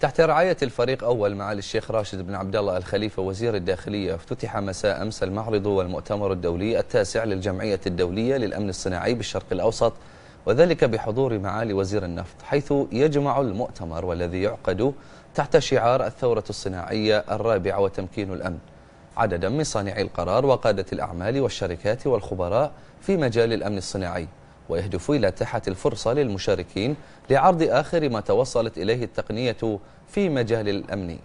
تحت رعاية الفريق أول معالي الشيخ راشد بن عبدالله آل خليفة وزير الداخلية، افتتح مساء أمس المعرض والمؤتمر الدولي التاسع للجمعية الدولية للأمن الصناعي بالشرق الأوسط، وذلك بحضور معالي وزير النفط، حيث يجمع المؤتمر والذي يعقد تحت شعار الثورة الصناعية الرابعة وتمكين الأمن عددا من صانعي القرار وقادة الأعمال والشركات والخبراء في مجال الأمن الصناعي، ويهدف إلى إتاحة الفرصة للمشاركين لعرض آخر ما توصلت إليه التقنية في مجال الأمن.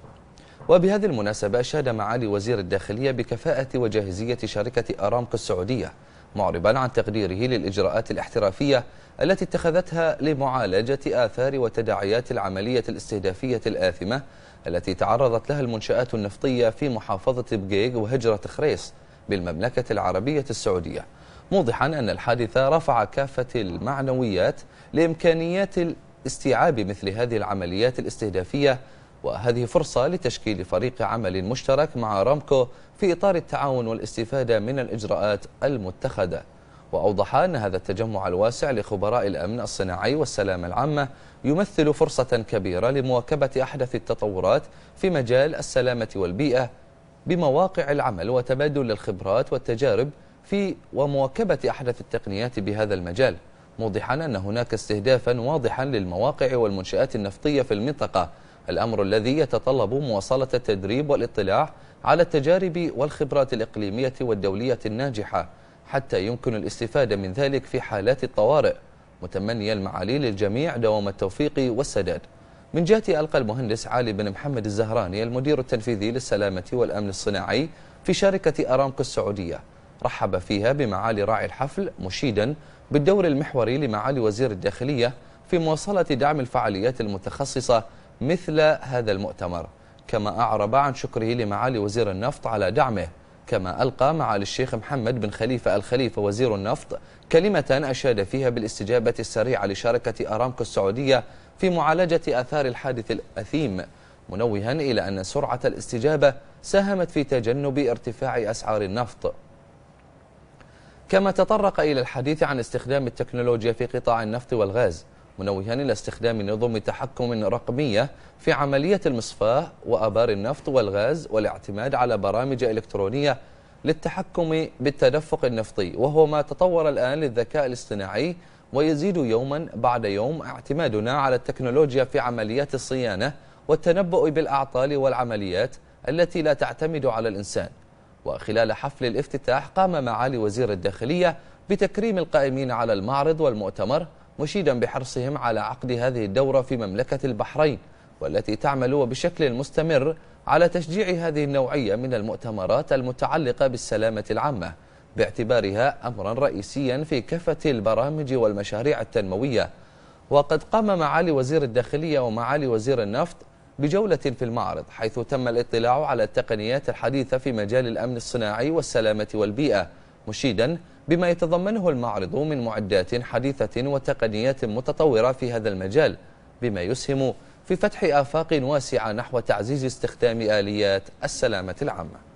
وبهذه المناسبة أشاد معالي وزير الداخلية بكفاءة وجاهزية شركة أرامكو السعودية، معربا عن تقديره للإجراءات الاحترافية التي اتخذتها لمعالجة آثار وتداعيات العملية الاستهدافية الآثمة التي تعرضت لها المنشآت النفطية في محافظة بقيق وهجرة خريص بالمملكة العربية السعودية، موضحا أن الحادث رفع كافة المعنويات لإمكانيات الاستيعاب مثل هذه العمليات الاستهدافية، وهذه فرصة لتشكيل فريق عمل مشترك مع أرامكو في إطار التعاون والاستفادة من الإجراءات المتخذة. وأوضح أن هذا التجمع الواسع لخبراء الأمن الصناعي والسلامة العامة يمثل فرصة كبيرة لمواكبة أحدث التطورات في مجال السلامة والبيئة بمواقع العمل وتبادل الخبرات والتجارب في ومواكبة أحدث التقنيات بهذا المجال، موضحا أن هناك استهدافا واضحا للمواقع والمنشآت النفطية في المنطقة، الأمر الذي يتطلب مواصلة التدريب والاطلاع على التجارب والخبرات الإقليمية والدولية الناجحة حتى يمكن الاستفادة من ذلك في حالات الطوارئ، متمنيا المعالي للجميع دوام التوفيق والسداد. من جهته ألقى المهندس علي بن محمد الزهراني المدير التنفيذي للسلامة والأمن الصناعي في شركة أرامكو السعودية رحب فيها بمعالي راعي الحفل، مشيدا بالدور المحوري لمعالي وزير الداخلية في مواصلة دعم الفعاليات المتخصصة مثل هذا المؤتمر، كما أعرب عن شكره لمعالي وزير النفط على دعمه. كما ألقى معالي الشيخ محمد بن خليفة الخليفة وزير النفط كلمة أشاد فيها بالاستجابة السريعة لشركة أرامكو السعودية في معالجة آثار الحادث الأثيم، منوها إلى أن سرعة الاستجابة ساهمت في تجنب ارتفاع أسعار النفط. كما تطرق إلى الحديث عن استخدام التكنولوجيا في قطاع النفط والغاز، منوها إلى استخدام نظم تحكم رقمية في عملية المصفاة وآبار النفط والغاز والاعتماد على برامج إلكترونية للتحكم بالتدفق النفطي، وهو ما تطور الآن للذكاء الاصطناعي، ويزيد يوما بعد يوم اعتمادنا على التكنولوجيا في عمليات الصيانة والتنبؤ بالأعطال والعمليات التي لا تعتمد على الإنسان. وخلال حفل الافتتاح قام معالي وزير الداخلية بتكريم القائمين على المعرض والمؤتمر، مشيدا بحرصهم على عقد هذه الدورة في مملكة البحرين، والتي تعمل وبشكل مستمر على تشجيع هذه النوعية من المؤتمرات المتعلقة بالسلامة العامة، باعتبارها أمرا رئيسيا في كافة البرامج والمشاريع التنموية. وقد قام معالي وزير الداخلية ومعالي وزير النفط بجولة في المعرض، حيث تم الاطلاع على التقنيات الحديثة في مجال الأمن الصناعي والسلامة والبيئة، مشيدا بما يتضمنه المعرض من معدات حديثة وتقنيات متطورة في هذا المجال، بما يسهم في فتح آفاق واسعة نحو تعزيز استخدام آليات السلامة العامة.